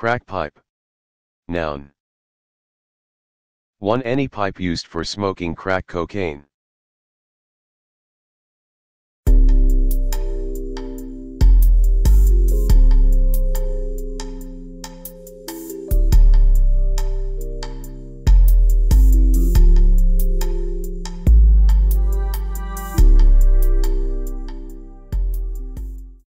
Crack pipe. Noun. 1. Any pipe used for smoking crack cocaine.